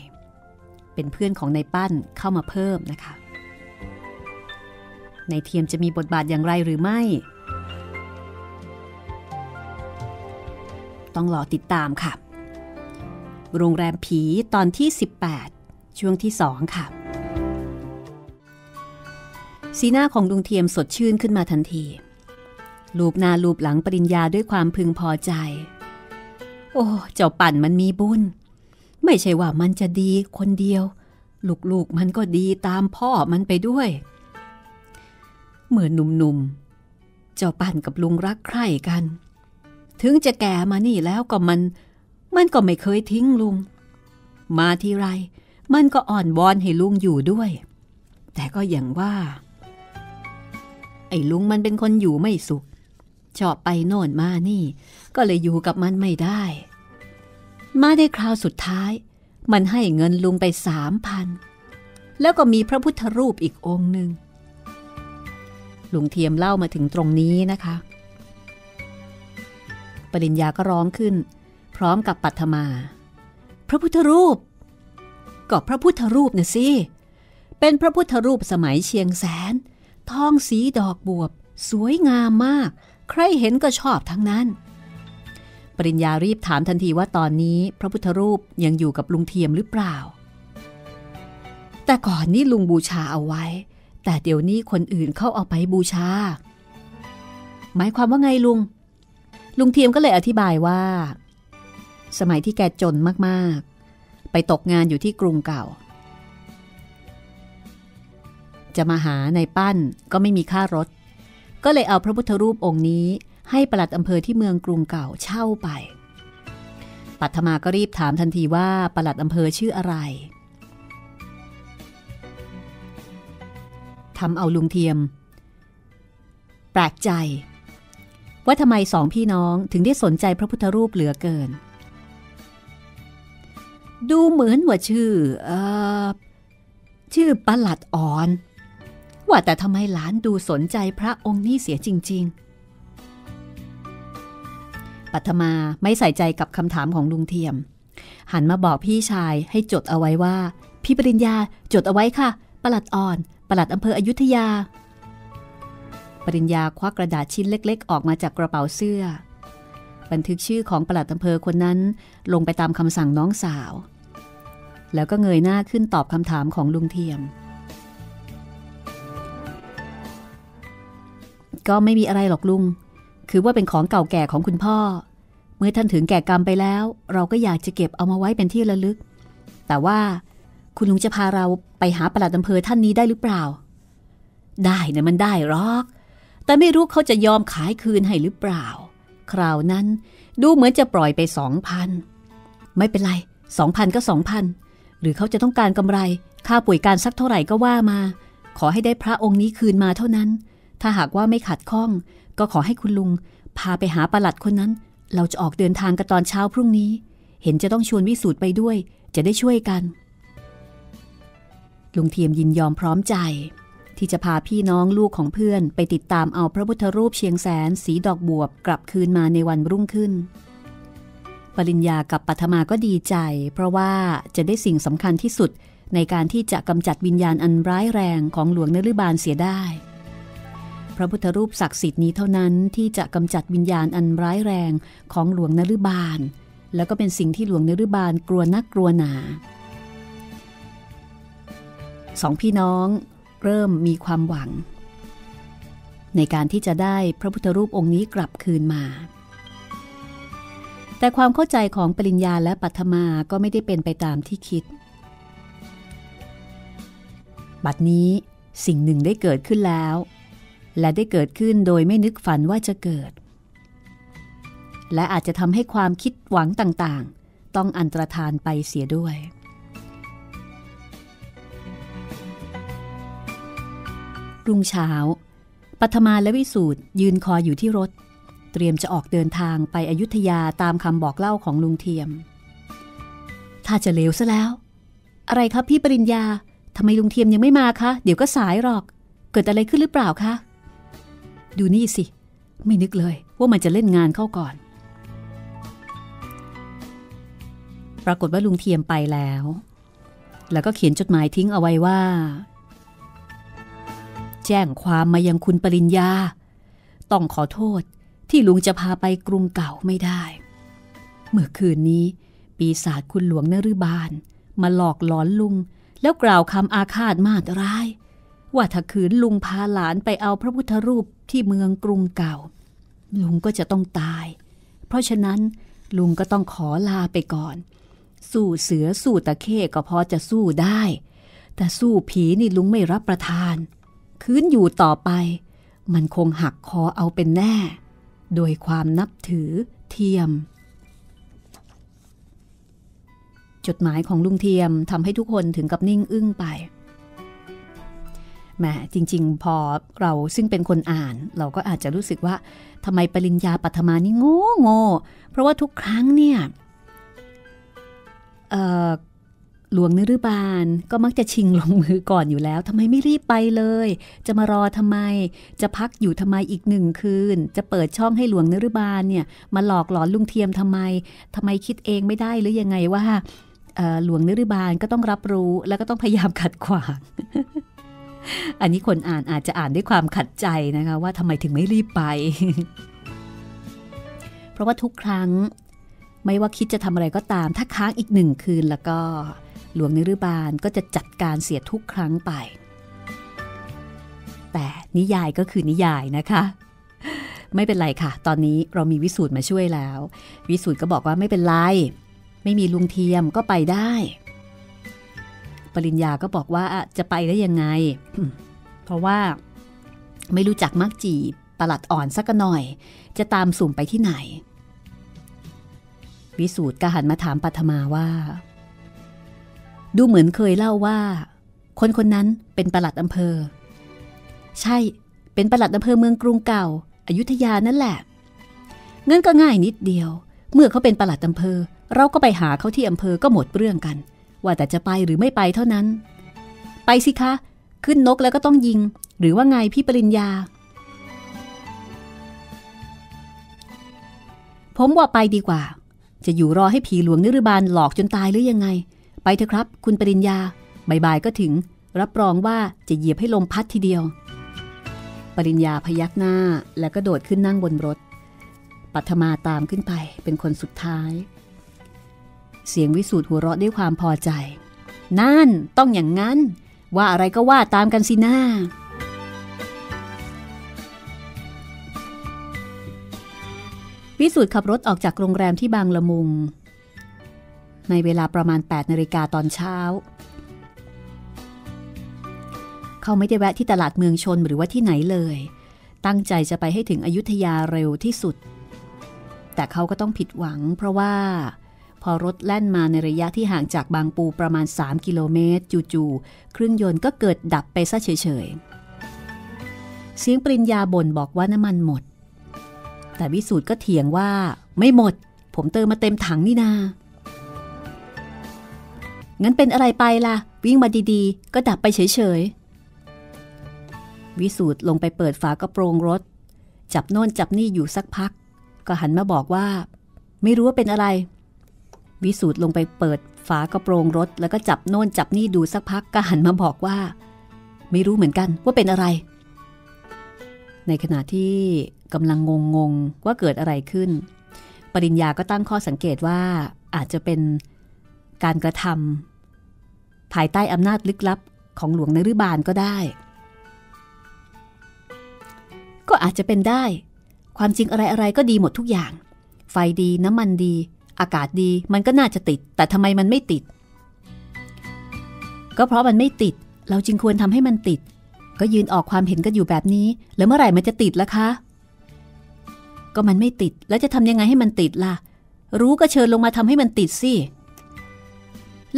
เป็นเพื่อนของนายปั้นเข้ามาเพิ่มนะคะนายเทียมจะมีบทบาทอย่างไรหรือไม่ต้องรอติดตามค่ะโรงแรมผีตอนที่18ช่วงที่2ค่ะสีหน้าของลุงเทียมสดชื่นขึ้นมาทันที ลูบหน้าลูบหลังปริญญาด้วยความพึงพอใจโอ้เจ้าปั่นมันมีบุญไม่ใช่ว่ามันจะดีคนเดียวลูกๆมันก็ดีตามพ่อมันไปด้วยเหมือนหนุ่มๆเจ้าปั่นกับลุงรักใคร่กันถึงจะแก่มานี่แล้วก็มันก็ไม่เคยทิ้งลุงมาทีไรมันก็อ่อนวอนให้ลุงอยู่ด้วยแต่ก็อย่างว่าไอ้ลุงมันเป็นคนอยู่ไม่สุขชอบไปโน่นมานี่ก็เลยอยู่กับมันไม่ได้มาได้คราวสุดท้ายมันให้เงินลุงไป 3,000 แล้วก็มีพระพุทธรูปอีกองค์หนึ่งลุงเทียมเล่ามาถึงตรงนี้นะคะปริญญาก็ร้องขึ้นพร้อมกับปัทมาพระพุทธรูปก็พระพุทธรูปนะสิเป็นพระพุทธรูปสมัยเชียงแสนทองสีดอกบวบสวยงามมากใครเห็นก็ชอบทั้งนั้นปริญญารีบถามทันทีว่าตอนนี้พระพุทธรูปยังอยู่กับลุงเทียมหรือเปล่าแต่ก่อนนี้ลุงบูชาเอาไว้แต่เดี๋ยวนี้คนอื่นเข้าเอาไปบูชาหมายความว่าไงลุงเทียมก็เลยอธิบายว่าสมัยที่แกจนมากๆไปตกงานอยู่ที่กรุงเก่าจะมาหาในปั้นก็ไม่มีค่ารถก็เลยเอาพระพุทธรูปองค์นี้ให้ปลัดอำเภอที่เมืองกรุงเก่าเช่าไปปัทมาก็รีบถามทันทีว่าปลัดอำเภอชื่ออะไรทำเอาลุงเทียมแปลกใจว่าทำไมสองพี่น้องถึงได้สนใจพระพุทธรูปเหลือเกินดูเหมือนว่าชื่อปลัดอ่อนว่าแต่ทำไมหลานดูสนใจพระองค์นี้เสียจริงๆปัทมาไม่ใส่ใจกับคำถามของลุงเทียมหันมาบอกพี่ชายให้จดเอาไว้ว่าพี่ปริญญาจดเอาไว้ค่ะปลัดอ่อนปลัดอำเภออยุธยาปริญญาควักกระดาษชิ้นเล็กๆออกมาจากกระเป๋าเสื้อบันทึกชื่อของปลัดอำเภอคนนั้นลงไปตามคำสั่งน้องสาวแล้วก็เงยหน้าขึ้นตอบคำถามของลุงเทียมก็ไม่มีอะไรหรอกลุงคือว่าเป็นของเก่าแก่ของคุณพ่อเมื่อท่านถึงแก่กรรมไปแล้วเราก็อยากจะเก็บเอามาไว้เป็นที่ระลึกแต่ว่าคุณลุงจะพาเราไปหาปลัดอำเภอท่านนี้ได้หรือเปล่าได้นะมันได้หรอกแต่ไม่รู้เขาจะยอมขายคืนให้หรือเปล่าคราวนั้นดูเหมือนจะปล่อยไป 2,000 ไม่เป็นไร2,000 ก็ 2,000 หรือเขาจะต้องการกำไรค่าป่วยการสักเท่าไหร่ก็ว่ามาขอให้ได้พระองค์นี้คืนมาเท่านั้นถ้าหากว่าไม่ขัดข้องก็ขอให้คุณลุงพาไปหาปลัดคนนั้นเราจะออกเดินทางกันตอนเช้าพรุ่งนี้เห็นจะต้องชวนวิสูตรไปด้วยจะได้ช่วยกันลุงเทียมยินยอมพร้อมใจที่จะพาพี่น้องลูกของเพื่อนไปติดตามเอาพระพุทธรูปเชียงแสนสีดอกบวบกลับคืนมาในวันรุ่งขึ้นปริญญากับปัทมาก็ดีใจเพราะว่าจะได้สิ่งสำคัญที่สุดในการที่จะกำจัดวิญญาณอันร้ายแรงของหลวงนฤบาลเสียได้พระพุทธรูปศักดิ์สิทธิ์นี้เท่านั้นที่จะกำจัดวิญญาณอันร้ายแรงของหลวงนฤบาลแล้วก็เป็นสิ่งที่หลวงนฤบาลกลัวนักกลัวหนาสองพี่น้องเริ่มมีความหวังในการที่จะได้พระพุทธรูปองค์นี้กลับคืนมาแต่ความเข้าใจของปริญญาและปัทมาก็ไม่ได้เป็นไปตามที่คิดบัดนี้สิ่งหนึ่งได้เกิดขึ้นแล้วและได้เกิดขึ้นโดยไม่นึกฝันว่าจะเกิดและอาจจะทำให้ความคิดหวังต่างๆต้องอันตรธานไปเสียด้วยรุ่งเช้าปัทมาและวิสูตรยืนคอยอยู่ที่รถเตรียมจะออกเดินทางไปอยุธยาตามคำบอกเล่าของลุงเทียมถ้าจะเลวซะแล้วอะไรครับพี่ปริญญาทำไมลุงเทียมยังไม่มาคะเดี๋ยวก็สายหรอกเกิดอะไรขึ้นหรือเปล่าคะดูนี่สิไม่นึกเลยว่ามันจะเล่นงานเข้าก่อนปรากฏว่าลุงเทียมไปแล้วแล้วก็เขียนจดหมายทิ้งเอาไว้ว่าแจ้งความมายังคุณปริญญาต้องขอโทษที่ลุงจะพาไปกรุงเก่าไม่ได้เมื่อคืนนี้ปีศาจคุณหลวงนฤบาลมาหลอกหลอนลุงแล้วกล่าวคำอาฆาตมาตร้ายว่าถ้าขืนลุงพาหลานไปเอาพระพุทธรูปที่เมืองกรุงเก่า ลุงก็จะต้องตายเพราะฉะนั้นลุงก็ต้องขอลาไปก่อนสู้เสือสู้ตะเข้ก็พอจะสู้ได้แต่สู้ผีนี่ลุงไม่รับประทานคืนอยู่ต่อไปมันคงหักคอเอาเป็นแน่โดยความนับถือเทียมจดหมายของลุงเทียมทำให้ทุกคนถึงกับนิ่งอึ้งไปแหมจริงๆพอเราซึ่งเป็นคนอ่านเราก็อาจจะรู้สึกว่าทำไมปริญญาปัทมานี่โง่เพราะว่าทุกครั้งเนี่ยหลวงนฤบาลก็มักจะชิงลงมือก่อนอยู่แล้วทำไมไม่รีบไปเลยจะมารอทำไมจะพักอยู่ทำไมอีกหนึ่งคืนจะเปิดช่องให้หลวงนฤบาลเนี่ยมาหลอกหลอนลุงเทียมทำไมคิดเองไม่ได้หรือยังไงว่าหลวงนฤบาลก็ต้องรับรู้แล้วก็ต้องพยายามขัดขวาง อันนี้คนอ่านอาจจะอ่านด้วยความขัดใจนะคะว่าทำไมถึงไม่รีบไป เพราะว่าทุกครั้งไม่ว่าคิดจะทำอะไรก็ตามถ้าค้างอีกหนึ่งคืนแล้วก็หลวงนฤบาลก็จะจัดการเสียทุกครั้งไปแต่นิยายก็คือนิยายนะคะไม่เป็นไรค่ะตอนนี้เรามีวิสูตรมาช่วยแล้ววิสูตรก็บอกว่าไม่เป็นไรไม่มีลุงเทียมก็ไปได้ปริญญาก็บอกว่าจะไปได้ยังไง เพราะว่าไม่รู้จักมักจีปลัดอ่อนสักหน่อยจะตามสุ่มไปที่ไหนวิสูตรก็หันมาถามปัทมาว่าดูเหมือนเคยเล่าว่าคนนั้นเป็นปลัดอำเภอใช่เป็นปลัดอำเภอเมืองกรุงเก่าอยุธยานั่นแหละงั้นก็ง่ายนิดเดียวเมื่อเขาเป็นปลัดอำเภอเราก็ไปหาเขาที่อำเภอก็หมดเรื่องกันว่าแต่จะไปหรือไม่ไปเท่านั้นไปสิคะขึ้นนกแล้วก็ต้องยิงหรือว่าไงพี่ปริญญาผมว่าไปดีกว่าจะอยู่รอให้ผีหลวงนฤบาลหลอกจนตายหรือยังไงไปเถอะครับคุณปริญญาบ่ายๆก็ถึงรับรองว่าจะเหยียบให้ลมพัดทีเดียวปริญญาพยักหน้าแล้วก็โดดขึ้นนั่งบนรถปัทมาตามขึ้นไปเป็นคนสุดท้ายเสียงวิสูตรหัวเราะด้วยความพอใจนั่นต้องอย่างนั้นว่าอะไรก็ว่าตามกันสินะวิสูตรขับรถออกจากโรงแรมที่บางละมุงในเวลาประมาณ 8 นาฬิกาตอนเช้าเขาไม่ได้แวะที่ตลาดเมืองชนหรือว่าที่ไหนเลยตั้งใจจะไปให้ถึงอยุธยาเร็วที่สุดแต่เขาก็ต้องผิดหวังเพราะว่าพอรถแล่นมาในระยะที่ห่างจากบางปูประมาณ3กิโลเมตรจู่ๆเครื่องยนต์ก็เกิดดับไปซะเฉยๆเสียงปริญญาบ่นบอกว่าน้ำมันหมดแต่วิสูตรก็เถียงว่าไม่หมดผมเติมมาเต็มถังนี่นางั้นเป็นอะไรไปล่ะวิ่งมาดีๆก็ดับไปเฉยๆวิสูตรลงไปเปิดฝากระโปรงรถจับโน่นจับนี่อยู่สักพักก็หันมาบอกว่าไม่รู้ว่าเป็นอะไรวิสูตรลงไปเปิดฝากระโปรงรถแล้วก็จับโน่นจับนี่ดูสักพักก็หันมาบอกว่าไม่รู้เหมือนกันว่าเป็นอะไรในขณะที่กำลังงงว่าเกิดอะไรขึ้นปริญญาก็ตั้งข้อสังเกตว่าอาจจะเป็นการกระทำภายใต้อำนาจลึกลับของหลวงนฤบาลก็ได้ก็อาจจะเป็นได้ความจริงอะไรก็ดีหมดทุกอย่างไฟดีน้ำมันดีอากาศดีมันก็น่าจะติดแต่ทำไมมันไม่ติดก็เพราะมันไม่ติดเราจึงควรทำให้มันติดก็ยืนออกความเห็นกันอยู่แบบนี้แล้วเมื่อไหร่มันจะติดล่ะคะก็มันไม่ติดแล้วจะทำยังไงให้มันติดล่ะรู้ก็เชิญลงมาทำให้มันติดสิ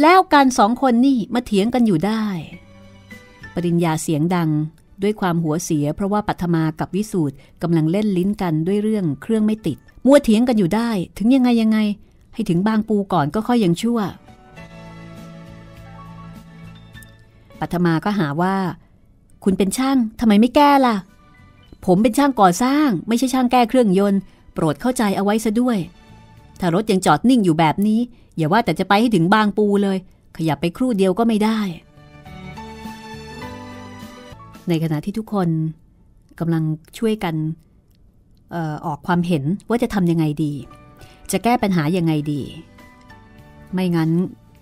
แล้วกันสองคนนี่มาเถียงกันอยู่ได้ปริญญาเสียงดังด้วยความหัวเสียเพราะว่าปัทมากับวิสูตรกำลังเล่นลิ้นกันด้วยเรื่องเครื่องไม่ติดมัวเถียงกันอยู่ได้ถึงยังไงให้ถึงบางปูก่อนก็ค่อยยังชั่วปัทมาก็หาว่าคุณเป็นช่างทำไมไม่แก้ล่ะผมเป็นช่างก่อสร้างไม่ใช่ช่างแก้เครื่องยนต์โปรดเข้าใจเอาไว้ซะด้วยถ้ารถยังจอดนิ่งอยู่แบบนี้อย่าว่าแต่จะไปให้ถึงบางปูเลยขยับไปครู่เดียวก็ไม่ได้ในขณะที่ทุกคนกำลังช่วยกันออกความเห็นว่าจะทำยังไงดีจะแก้ปัญหายังไงดีไม่งั้น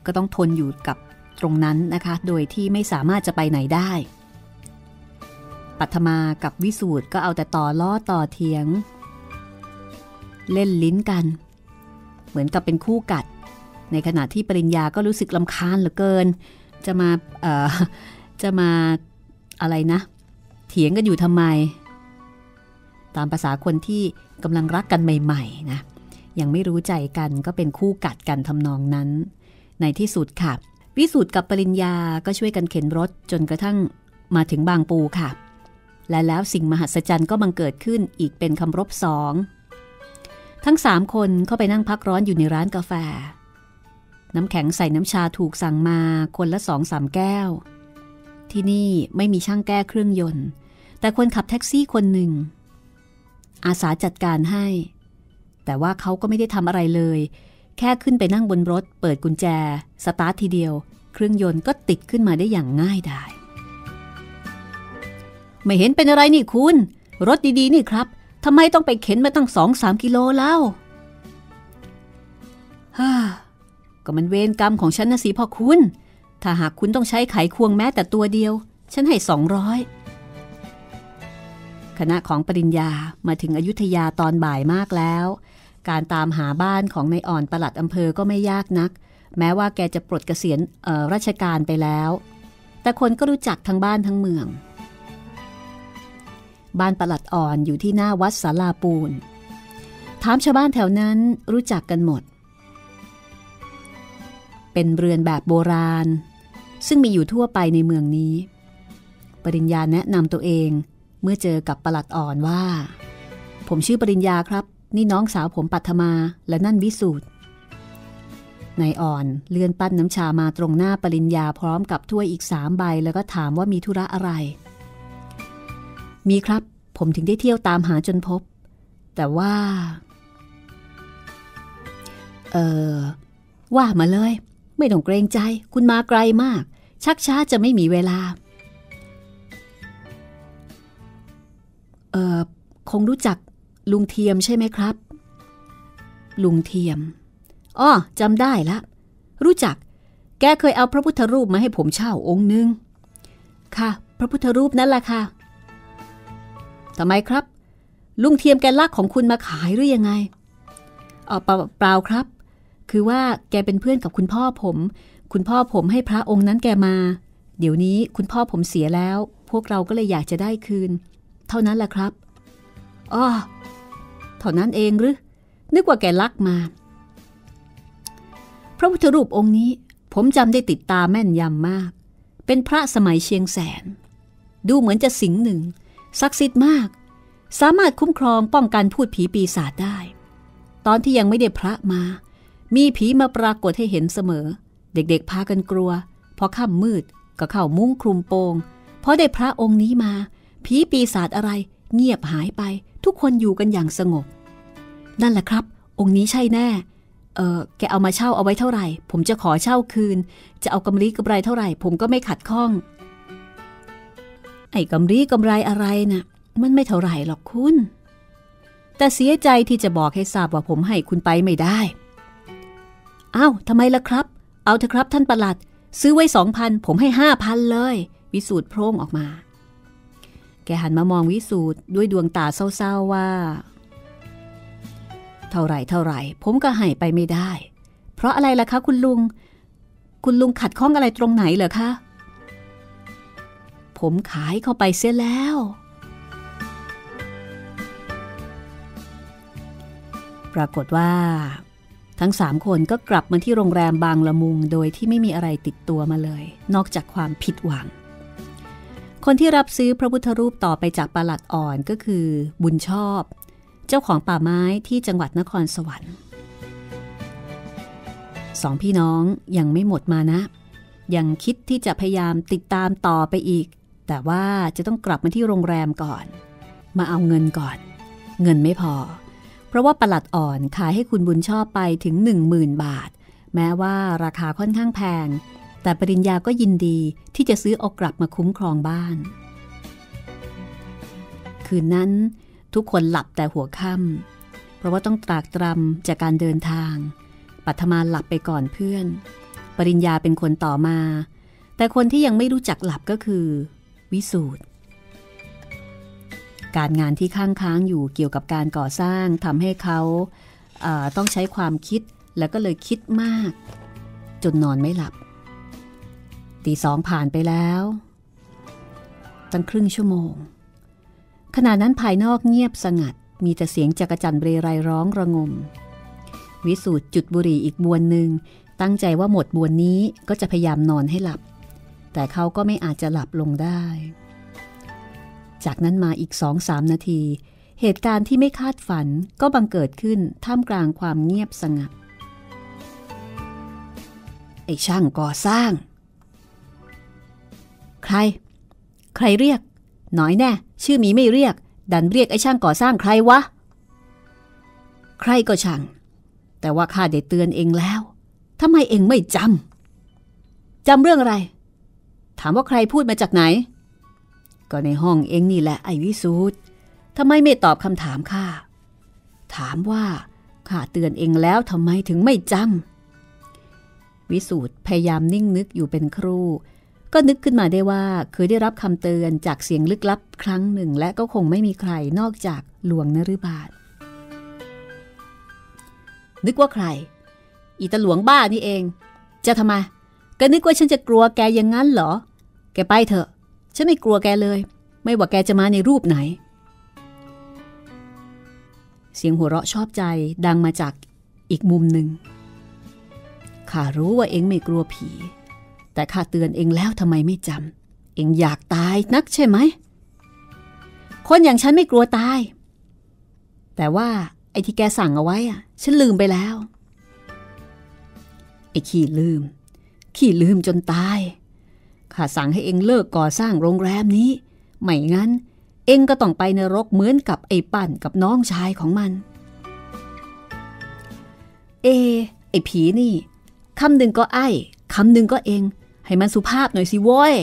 ก็ต้องทนอยู่กับตรงนั้นนะคะโดยที่ไม่สามารถจะไปไหนได้ปัทมากับวิสูตรก็เอาแต่ต่อล้อต่อเถียง เล่นลิ้นกันเหมือนกับเป็นคู่กัดในขณะที่ปริญญาก็รู้สึกรำคาญเหลือเกินจะมาอะไรนะเถียงกันอยู่ทำไมตามภาษาคนที่กำลังรักกันใหม่ๆนะยังไม่รู้ใจกันก็เป็นคู่กัดกันทำนองนั้นในที่สุดค่ะวิสูตรกับปริญญาก็ช่วยกันเข็นรถจนกระทั่งมาถึงบางปูค่ะและแล้วสิ่งมหัศจรรย์ก็บังเกิดขึ้นอีกเป็นคำรบสองทั้งสามคนเข้าไปนั่งพักร้อนอยู่ในร้านกาแฟน้ำแข็งใส่น้ำชาถูกสั่งมาคนละ 2-3 แก้วที่นี่ไม่มีช่างแก้เครื่องยนต์แต่คนขับแท็กซี่คนหนึ่งอาสาจัดการให้แต่ว่าเขาก็ไม่ได้ทำอะไรเลยแค่ขึ้นไปนั่งบนรถเปิดกุญแจสตาร์ททีเดียวเครื่องยนต์ก็ติดขึ้นมาได้อย่างง่ายดายไม่เห็นเป็นอะไรนี่คุณรถดีๆนี่ครับทำไมต้องไปเข็นมาตั้ง 2-3 กิโลแล้วฮ่าก็มันเวรกรรมของฉันนะสิพ่อคุณถ้าหากคุณต้องใช้ไขควงแม้แต่ตัวเดียวฉันให้200คณะของปริญญามาถึงอยุธยาตอนบ่ายมากแล้วการตามหาบ้านของนายอ่อนปลัดอำเภอก็ไม่ยากนักแม้ว่าแกจะปลดเกษียณราชการไปแล้วแต่คนก็รู้จักทั้งบ้านทั้งเมืองบ้านปลัดอ่อนอยู่ที่หน้าวัดศาลาปูนถามชาวบ้านแถวนั้นรู้จักกันหมดเป็นเรือนแบบโบราณซึ่งมีอยู่ทั่วไปในเมืองนี้ปริญญาแนะนำตัวเองเมื่อเจอกับปลัดอ่อนว่าผมชื่อปริญญาครับนี่น้องสาวผมปัทมาและนั่นวิสูตรนายอ่อนเลื่อนปั้นน้ำชามาตรงหน้าปริญญาพร้อมกับถ้วยอีก3ใบแล้วก็ถามว่ามีธุระอะไรมีครับผมถึงได้เที่ยวตามหาจนพบแต่ว่าว่ามาเลยไม่ต้องเกรงใจคุณมาไกลมากชักช้าจะไม่มีเวลาคงรู้จักลุงเทียมใช่ไหมครับลุงเทียมอ้อจำได้ละรู้จักแกเคยเอาพระพุทธรูปมาให้ผมเช่าองค์นึงค่ะพระพุทธรูปนั่นล่ะค่ะทำไมครับลุงเทียมแกลักของคุณมาขายหรือยังไงเปล่าครับคือว่าแกเป็นเพื่อนกับคุณพ่อผมคุณพ่อผมให้พระองค์นั้นแกมาเดี๋ยวนี้คุณพ่อผมเสียแล้วพวกเราก็เลยอยากจะได้คืนเท่านั้นแหละครับอ้อเท่านั้นเองหรือนึกว่าแกลักมาพระพุทธรูปองค์นี้ผมจำได้ติดตาแม่นยำมากเป็นพระสมัยเชียงแสนดูเหมือนจะสิงหนึ่งศักดิ์สิทธิ์มากสามารถคุ้มครองป้องกันพูดผีปีศาจได้ตอนที่ยังไม่ได้พระมามีผีมาปรากฏให้เห็นเสมอเด็กๆพากันกลัวพอค่ำมืดก็เข้ามุ้งคลุมโปงพอได้พระองค์นี้มาผีปีศาจอะไรเงียบหายไปทุกคนอยู่กันอย่างสงบนั่นแหละครับองค์นี้ใช่แน่แกเอามาเช่าเอาไว้เท่าไหร่ผมจะขอเช่าคืนจะเอากำไรกำไรเท่าไหร่ผมก็ไม่ขัดข้องไอ้กำไรกำไรอะไรน่ะมันไม่เท่าไหร่หรอกคุณแต่เสียใจที่จะบอกให้ทราบว่าผมให้คุณไปไม่ได้อ้าวทำไมล่ะครับเอาเถอะครับท่านปลัดซื้อไว้ 2,000 ผมให้ 5,000 เลยวิสูตรโพร่งออกมาแกหันมามองวิสูตรด้วยดวงตาเศร้าๆว่าเท่าไหร่ผมก็ให้ไปไม่ได้เพราะอะไรล่ะคะคุณลุงขัดข้องอะไรตรงไหนเหรอคะผมขายเข้าไปเสียแล้วปรากฏว่าทั้ง3คนก็กลับมาที่โรงแรมบางละมุงโดยที่ไม่มีอะไรติดตัวมาเลยนอกจากความผิดหวังคนที่รับซื้อพระพุทธรูปต่อไปจากปลัดอ่อนก็คือบุญชอบเจ้าของป่าไม้ที่จังหวัดนครสวรรค์สองพี่น้องยังไม่หมดมานะยังคิดที่จะพยายามติดตามต่อไปอีกแต่ว่าจะต้องกลับมาที่โรงแรมก่อนมาเอาเงินก่อนเงินไม่พอเพราะว่าปลัดอ่อนขายให้คุณบุญชอบไปถึง 10,000 บาทแม้ว่าราคาค่อนข้างแพงแต่ปริญญาก็ยินดีที่จะซื้อเอากลับมาคุ้มครองบ้านคืนนั้นทุกคนหลับแต่หัวค่ำเพราะว่าต้องตรากตรำจากการเดินทางปัทมาหลับไปก่อนเพื่อนปริญญาเป็นคนต่อมาแต่คนที่ยังไม่รู้จักหลับก็คือวิสูตร การงานที่ค้างๆอยู่เกี่ยวกับการก่อสร้างทำให้เขาต้องใช้ความคิดแล้วก็เลยคิดมากจนนอนไม่หลับตีสองผ่านไปแล้วตั้งครึ่งชั่วโมงขณะนั้นภายนอกเงียบสงัดมีแต่เสียงจักจั่นเรไรร้องระงมวิสูตรจุดบุหรี่อีกมวนหนึ่งตั้งใจว่าหมดมวนนี้ก็จะพยายามนอนให้หลับแต่เขาก็ไม่อาจจะหลับลงได้จากนั้นมาอีก 2-3 นาทีเหตุการณ์ที่ไม่คาดฝันก็บังเกิดขึ้นท่ามกลางความเงียบสงัดไอ้ช่างก่อสร้างใครเรียกหน่อยแน่ชื่อมีไม่เรียกดันเรียกไอ้ช่างก่อสร้างใครวะใครก็ช่างแต่ว่าข้าได้เตือนเองแล้วทำไมเองไม่จำเรื่องอะไรถามว่าใครพูดมาจากไหนก็ในห้องเองนี่แหละไอ้วิสูตรทำไมไม่ตอบคำถามข้าถามว่าข้าเตือนเองแล้วทำไมถึงไม่จำวิสูตรพยายามนิ่งนึกอยู่เป็นครู่ก็นึกขึ้นมาได้ว่าเคยได้รับคำเตือนจากเสียงลึกลับครั้งหนึ่งและก็คงไม่มีใครนอกจากหลวงนฤบาศนึกว่าใครอีตาหลวงบ้านี่เองจะทำไมก็นึกว่าฉันจะกลัวแกอย่างนั้นเหรอแกไปเถอะฉันไม่กลัวแกเลยไม่ว่าแกจะมาในรูปไหนเสียงหัวเราะชอบใจดังมาจากอีกมุมหนึ่งข้ารู้ว่าเองไม่กลัวผีแต่ข้าเตือนเองแล้วทำไมไม่จำเองอยากตายนักใช่ไหมคนอย่างฉันไม่กลัวตายแต่ว่าไอ้ที่แกสั่งเอาไว้อะฉันลืมไปแล้วไอ้ขี้ลืมจนตายข้าสั่งให้เองเลิกก่อสร้างโรงแรมนี้ไม่งั้นเองก็ต้องไปนรกเหมือนกับไอ้ปั่นกับน้องชายของมันไอ้ผีนี่คำหนึ่งก็ไอ้คำหนึ่งก็เองให้มันสุภาพหน่อยสิโว้ย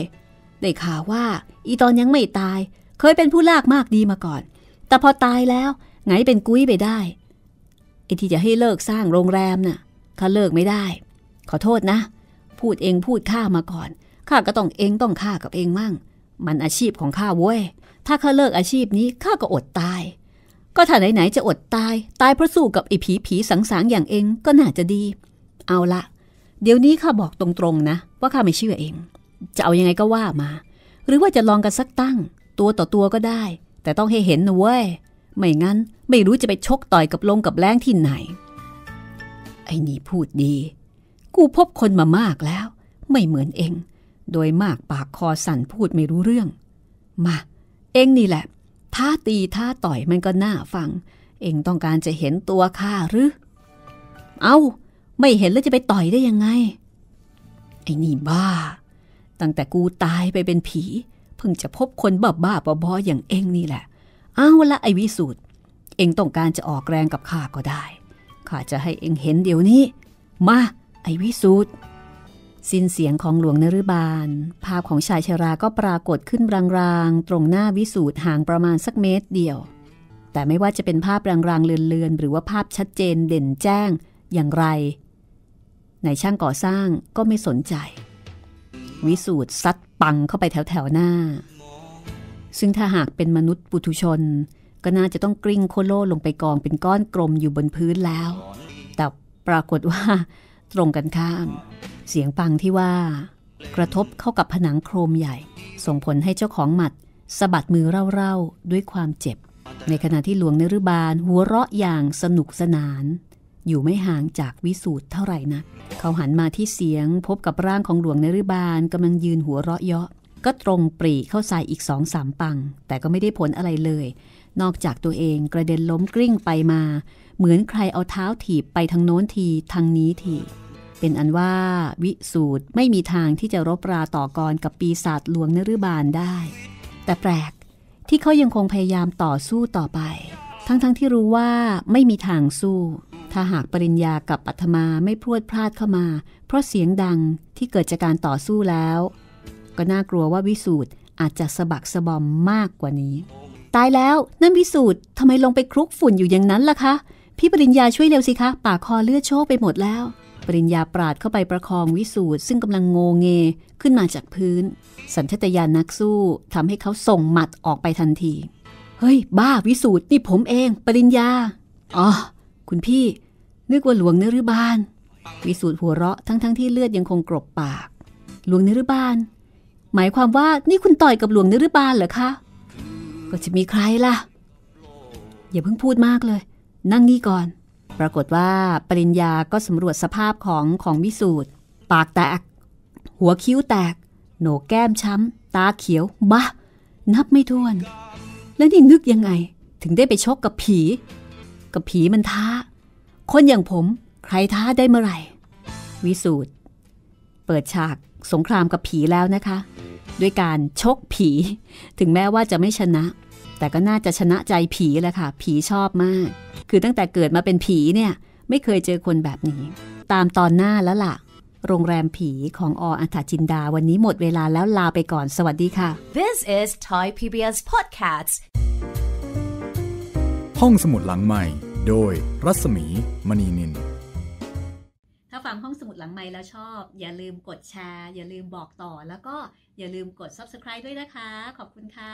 ได้ข่าวว่าอีตอนยังไม่ตายเคยเป็นผู้ลากมากดีมาก่อนแต่พอตายแล้วไงเป็นกุ้ยไปได้ไอ้ที่จะให้เลิกสร้างโรงแรมน่ะข้าเลิกไม่ได้ขอโทษนะพูดเองพูดข้ามาก่อนข้าก็ต้องเองต้องข้ากับเองมั่งมันอาชีพของข้าเว้ยถ้าข้าเลิกอาชีพนี้ข้าก็อดตายก็ถ้าไหนๆจะอดตายเพราะสู้กับไอ้ผีสังอย่างเองก็น่าจะดีเอาละเดี๋ยวนี้ข้าบอกตรงๆนะว่าข้าไม่เชื่อเองจะเอายังไงก็ว่ามาหรือว่าจะลองกันสักตั้งตัวต่อตัวก็ได้แต่ต้องให้เห็นนะเว้ยไม่งั้นไม่รู้จะไปชกต่อยกับลงกับแรงที่ไหนไอ้นี่พูดดีกูพบคนมามากแล้วไม่เหมือนเองโดยมากปากคอสั่นพูดไม่รู้เรื่องมาเองนี่แหละท่าตีท่าต่อยมันก็น่าฟังเองต้องการจะเห็นตัวข้าหรือเอาไม่เห็นแล้วจะไปต่อยได้ยังไงไอ้นี่บ้าตั้งแต่กูตายไปเป็นผีเพิ่งจะพบคนบ้าๆบอๆอย่างเองนี่แหละเอาละไอ้วิสูตรเองต้องการจะออกแรงกับข้าก็ได้ข้าจะให้เองเห็นเดี๋ยวนี้มาไอ้วิสูตรสิ้นเสียงของหลวงนฤบาลภาพของชายชราก็ปรากฏขึ้นรางๆตรงหน้าวิสูตรห่างประมาณสักเมตรเดียวแต่ไม่ว่าจะเป็นภาพรางๆเลือนๆหรือว่าภาพชัดเจนเด่นแจ้งอย่างไรนายช่างก่อสร้างก็ไม่สนใจวิสูตรซัดปังเข้าไปแถวๆหน้าซึ่งถ้าหากเป็นมนุษย์ปุถุชนก็น่าจะต้องกลิ้งโคโล่ลงไปกองเป็นก้อนกลมอยู่บนพื้นแล้วแต่ปรากฏว่าตรงกันข้ามเสียงปังที่ว่ากระทบเข้ากับผนังโครมใหญ่ส่งผลให้เจ้าของหมัดสะบัดมือเร่าๆด้วยความเจ็บในขณะที่หลวงนฤบาลหัวเราะอย่างสนุกสนานอยู่ไม่ห่างจากวิสูตรเท่าไหร่นักเขาหันมาที่เสียงพบกับร่างของหลวงนฤบาลกำลังยืนหัวเราะเยาะก็ตรงปรีเข้าใส่อีก 2-3 ปังแต่ก็ไม่ได้ผลอะไรเลยนอกจากตัวเองกระเด็นล้มกลิ้งไปมาเหมือนใครเอาเท้าถีบไปทางโน้นทีทางนี้ทีเป็นอันว่าวิสูตรไม่มีทางที่จะรบราต่อกรกับปีศาจหลวงนฤบาลได้แต่แปลกที่เขายังคงพยายามต่อสู้ต่อไปทั้งที่รู้ว่าไม่มีทางสู้ถ้าหากปริญญากับปัทมาไม่พรวดพลาดเข้ามาเพราะเสียงดังที่เกิดจากการต่อสู้แล้วก็น่ากลัวว่าวิสูตรอาจจะสะบักสะบอมมากกว่านี้ตายแล้วนั่นวิสูตรทำไมลงไปคลุกฝุ่นอยู่อย่างนั้นล่ะคะพี่ปริญญาช่วยเร็วสิคะปากคอเลือดโชกไปหมดแล้วปริญญาปราดเข้าไปประคองวิสูตรซึ่งกำลังโงเงขึ้นมาจากพื้นสัญชาตญาณนักสู้ทำให้เขาส่งหมัดออกไปทันที เฮ้ยบ้าวิสูตรนี่ผมเองปริญญาอ๋อคุณพี่นึกว่าหลวงนฤบาลวิสูตรหัวเราะทั้งที่เลือดยังคงกรบปากหลวงนฤบาลหมายความว่านี่คุณต่อยกับหลวงนฤบาลเหรอคะก็จะมีใครล่ะอย่าเพิ่งพูดมากเลยนั่งนี่ก่อนปรากฏว่าปริญญาก็สำรวจสภาพของวิสูตรปากแตกหัวคิ้วแตกโหนกแก้มช้ำตาเขียวบ้านับไม่ถ้วนแล้วนี่นึกยังไงถึงได้ไปชกกับผีมันท้าคนอย่างผมใครท้าได้เมื่อไหร่วิสูตรเปิดฉากสงครามกับผีแล้วนะคะด้วยการชกผีถึงแม้ว่าจะไม่ชนะแต่ก็น่าจะชนะใจผีแหละค่ะผีชอบมากคือตั้งแต่เกิดมาเป็นผีเนี่ยไม่เคยเจอคนแบบนี้ตามตอนหน้าแล้วล่ะโรงแรมผีของอ.อัฏฐจินดาวันนี้หมดเวลาแล้วลาไปก่อนสวัสดีค่ะ This is Thai PBS Podcast ห้องสมุดหลังใหม่โดยรัศมีมณีนินถ้าฟังห้องสมุดหลังใหม่แล้วชอบอย่าลืมกดแชร์อย่าลืมบอกต่อแล้วก็อย่าลืมกด Subscribe ด้วยนะคะขอบคุณค่ะ